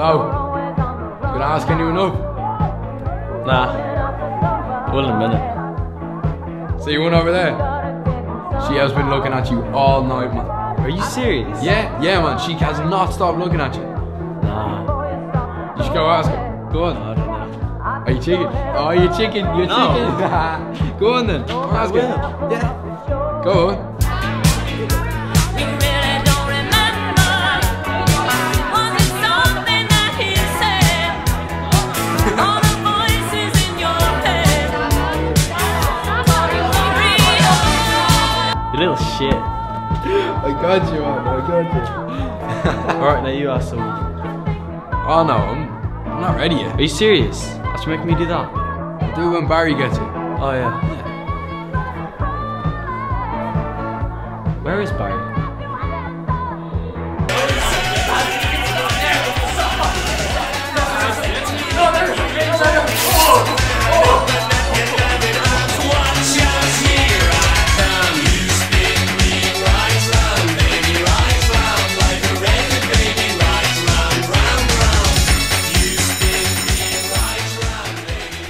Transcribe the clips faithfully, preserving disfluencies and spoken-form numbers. So, gonna ask anyone up? Nah, well in a minute. See one over there? She has been looking at you all night, man. Are you serious? Yeah, yeah, man. She has not stopped looking at you. Nah. You should go ask her. Go on. No, I don't know. Are you chicken? Oh, you're chicken. You're no. chicken. Go on then. Go ask her. Yeah. Go on. Little shit. I got you, man. I got you. Alright, now you ask someone. Oh no, I'm, I'm not ready yet. Are you serious? That's making me do that. I'll do it when Barry gets it. Oh yeah. yeah. Where is Barry?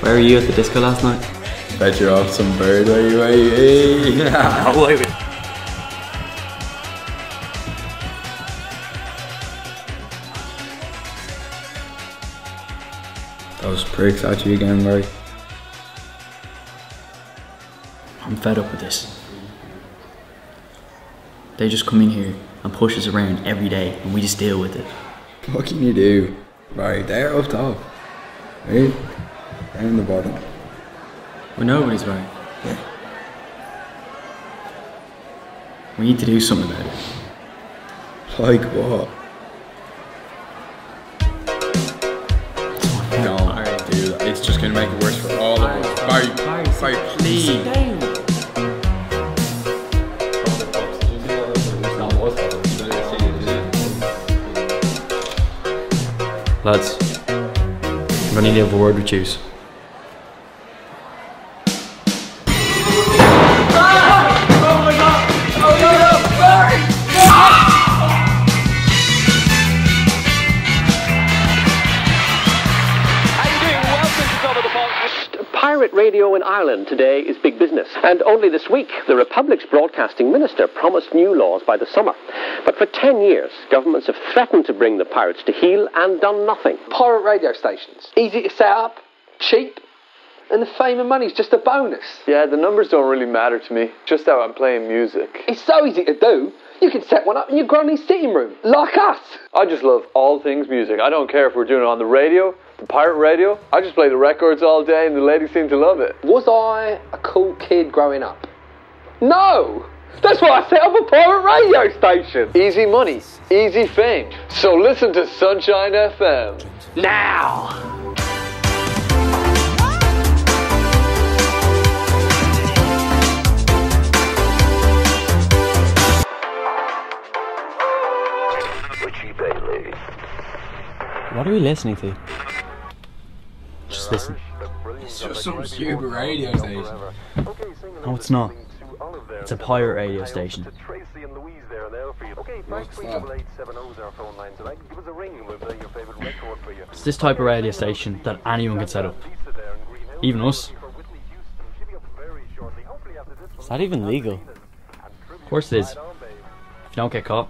Where were you at the disco last night? Bet you're off some bird, are you? Are you? Yeah. I'll wave it. Those pricks at you again, Murray. I'm fed up with this. They just come in here and push us around every day and we just deal with it. What can you do? Right, they're up top. Right? And the bottom. Well, nobody's right. Yeah. We need to do something about it. Like what? No, alright, dude. It's just gonna make it worse for all of us. Barry, Barry, Barry, please. Lads, I'm gonna need to have a word with you. Radio in Ireland today is big business, and only this week the Republic's broadcasting minister promised new laws by the summer. But for ten years governments have threatened to bring the pirates to heel and done nothing. Pirate radio stations, easy to set up, cheap, and the fame and money's just a bonus. Yeah, the numbers don't really matter to me, just how I'm playing music. It's so easy to do. You can set one up in your granny's sitting room, like us. I just love all things music. I don't care if we're doing it on the radio, the pirate radio. I just play the records all day and the ladies seem to love it. Was I a cool kid growing up? No! That's why I set up a pirate radio station. Easy money, easy fame. So listen to Sunshine F M. Now! What are we listening to? Just listen. It's just some stupid radio station. No, it's not. It's a pirate radio station. What's that? It's this type of radio station that anyone can set up. Even us. Is that even legal? Of course it is. If you don't get caught.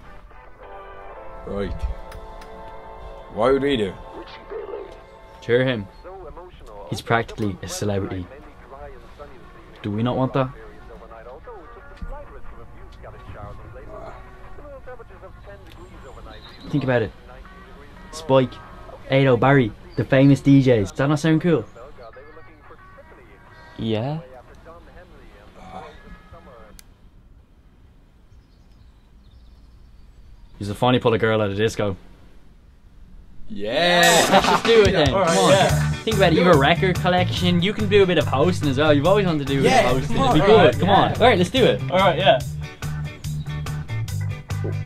Right. Why would we do? Cheer him. He's practically a celebrity. Do we not want that? Think about it. Spike, Ado, Barry, the famous D Js. Does that not sound cool? Yeah. He's finally pulled a girl out of disco. Yeah! Let's just do it then. Yeah, right, come on. Yeah. Think about it, you have a record collection, you can do a bit of hosting as well. You've always wanted to do a bit of hosting. It'd be good, right, come yeah. on. Alright, let's do it. Alright, yeah.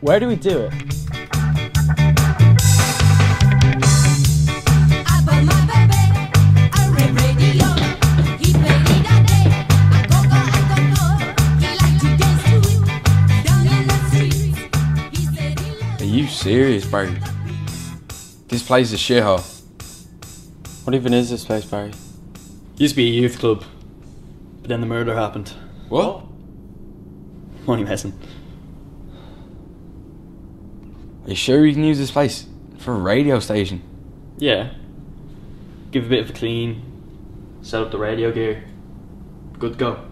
Where do we do it? Are you serious, Barry? This place is a shithole. What even is this place, Barry? Used to be a youth club, but then the murder happened. What? Money messing. Are you sure you can use this place for a radio station? Yeah. Give a bit of a clean, set up the radio gear. Good to go.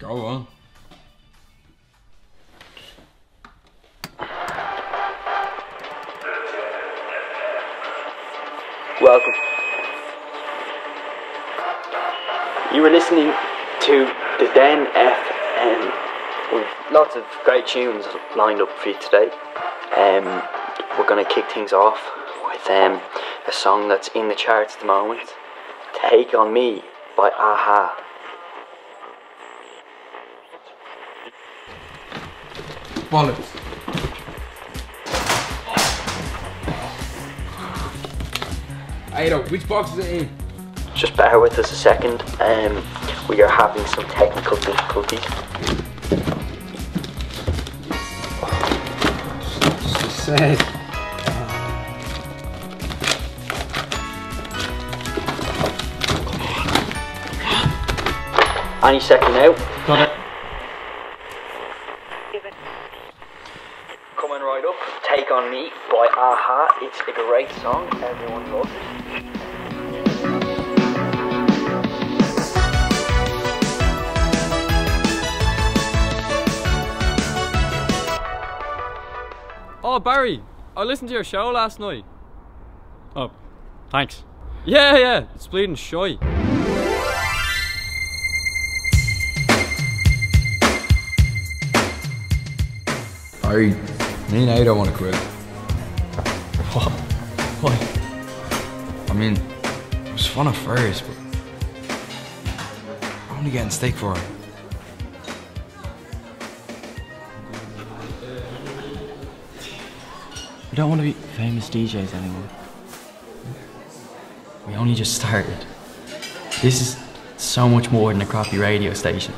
Go on. Welcome. You were listening to the Den F M with lots of great tunes lined up for you today. Um, we're going to kick things off with um, a song that's in the charts at the moment, Take on Me by Aha. Bollocks. Hey, which box is it in? Just bear with us a second. Um, we are having some technical difficulties. She said. Any second now. Got it. Take on Me by Aha. It's a great song, everyone loves it. Oh, Barry, I listened to your show last night. Oh, thanks. Yeah, yeah, it's bleeding shy. Barry. Me and I don't want to quit. What? Why? I mean, it was fun at first, but I'm only getting steak for it. We don't want to be famous D Js anymore. We only just started. This is so much more than a crappy radio station.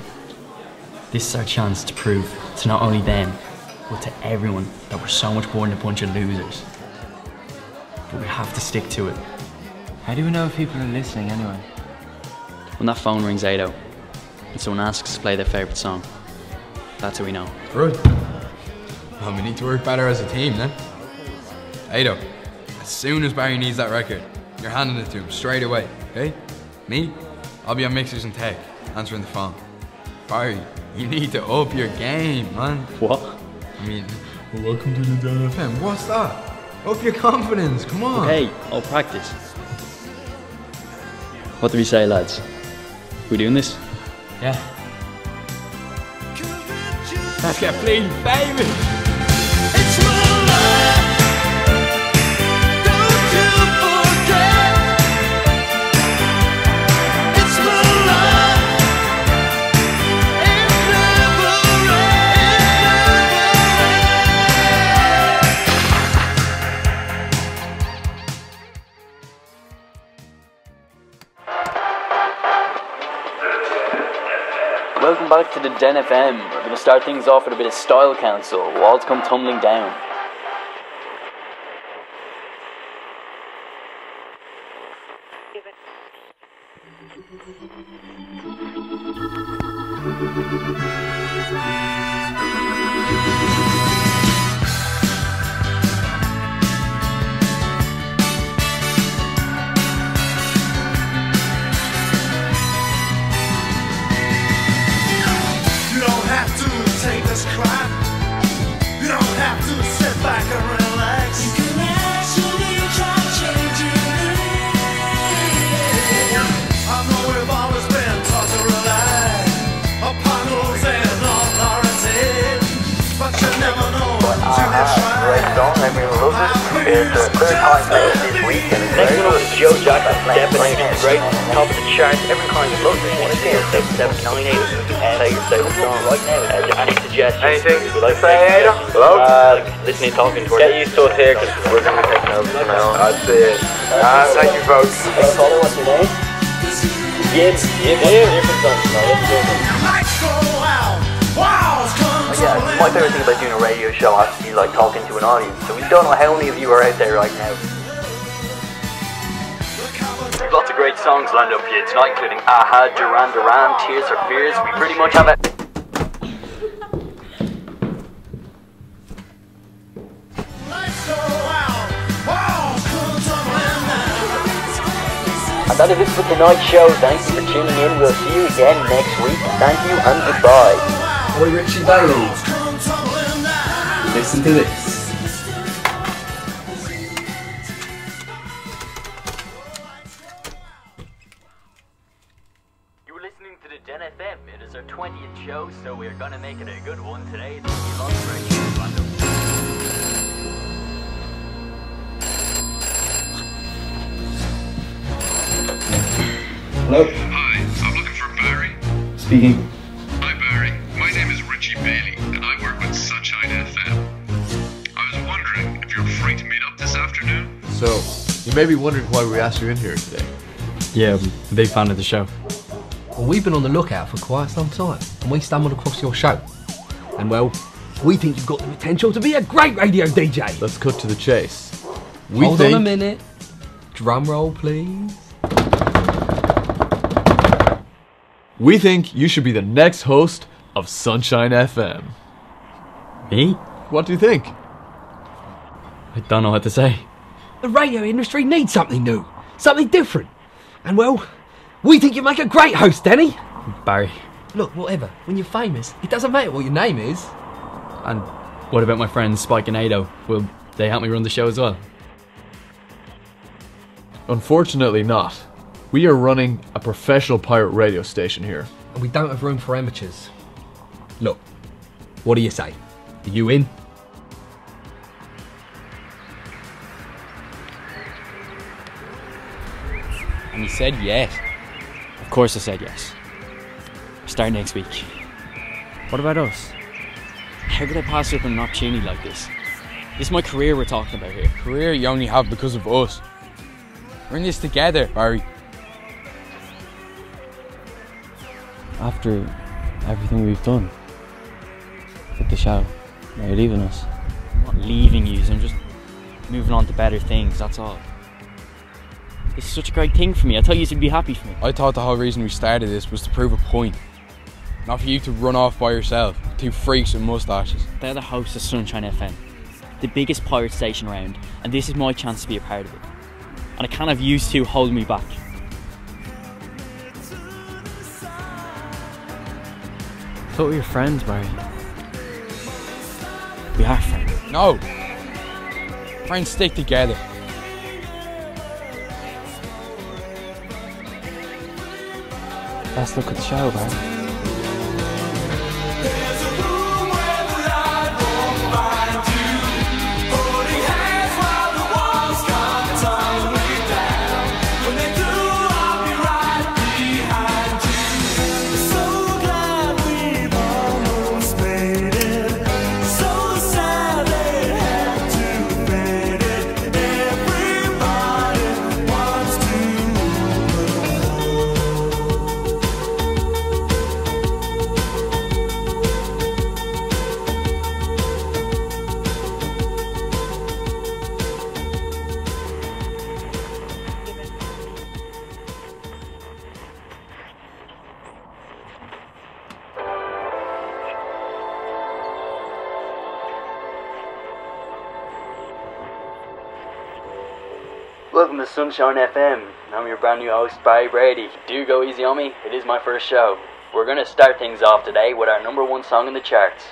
This is our chance to prove to not only them, but to everyone that we're so much more than a bunch of losers. But we have to stick to it. How do we know if people are listening anyway? When that phone rings eight oh and someone asks us to play their favourite song, that's how we know. Good. Well, we need to work better as a team then. eight oh, as soon as Barry needs that record, you're handing it to him straight away, okay? Me, I'll be on mixers and tech, answering the phone. Barry, you need to up your game, man. What? I mean, well, welcome to the Den F M. What's that? Up your confidence, come on. Hey, okay, I'll practice. What do we say, lads? We doing this? Yeah. Let's get played, baby. It's my life. Don't you forget. It's my life. It never ends. Welcome back to the Den F M. We're going to start things off with a bit of Style Council. Walls come tumbling down. Joe Jackson, definitely great, top of the charts, every kind of look, six, seven, nine, eight, uh, your favourite song right now, any suggestions? Anything to say, Adam? Hello? Uh, listening and talking to us. Get used to us here, because we're going to be taking over from now. That's it. Uh, thank you, folks. Hey, Colin, what's your name? Yim. Yim. Yim. Yeah, my favourite thing about doing a radio show has to be like talking to an audience, so we don't know how many of you are out there right now. Lots of great songs lined up for you tonight, including Aha, Duran Duran, Tears for Fears. We pretty much have it. And that is it for tonight's show. Thank you for tuning in. We'll see you again next week. Thank you and goodbye. Boy Richie Bailey. Listen to this. Den F M, it is our twentieth show, so we're gonna make it a good one today. It's gonna be long for a show, but hello? Hi, I'm looking for Barry. Speaking. Hi Barry, my name is Richie Bailey, and I work with Sunshine F M. I was wondering if you're free to meet up this afternoon? So, you may be wondering why we asked you in here today. Yeah, I'm a big fan of the show. Well, we've been on the lookout for quite some time, and we stumbled across your show. And well, we think you've got the potential to be a great radio D J. Let's cut to the chase. We Hold think... on a minute. Drum roll, please. We think you should be the next host of Sunshine F M. Me? What do you think? I don't know what to say. The radio industry needs something new, something different. And well, we think you make a great host, Danny. Barry. Look, whatever. When you're famous, it doesn't matter what your name is. And what about my friends Spike and Ado? Will they help me run the show as well? Unfortunately not. We are running a professional pirate radio station here. And we don't have room for amateurs. Look, what do you say? Are you in? And he said yes. Of course I said yes. Start next week. What about us? How could I pass up an opportunity like this? It's my career we're talking about here. Career you only have because of us. We're in this together, Barry. After everything we've done with the show, now you're leaving us. I'm not leaving you, I'm just moving on to better things, that's all. It's such a great thing for me. I thought you should be happy for me. I thought the whole reason we started this was to prove a point. Not for you to run off by yourself. Two freaks with moustaches. They're the hosts of Sunshine F M. The biggest pirate station around. And this is my chance to be a part of it. And I can't have you two holding me back. I thought we were friends, Barry. We are friends. No! Friends stick together. Let's look at the show, man. There's a room where the light won't find you. Holding hands while the walls come tumbling down. When they do, I'll be right behind you. So glad we've almost made it. So sad they had to fade it. Everybody wants to move. Thank you. welcome to Sunshine F M. I'm your brand new host, Barry Brady. Do go easy on me, it is my first show. We're going to start things off today with our number one song in the charts.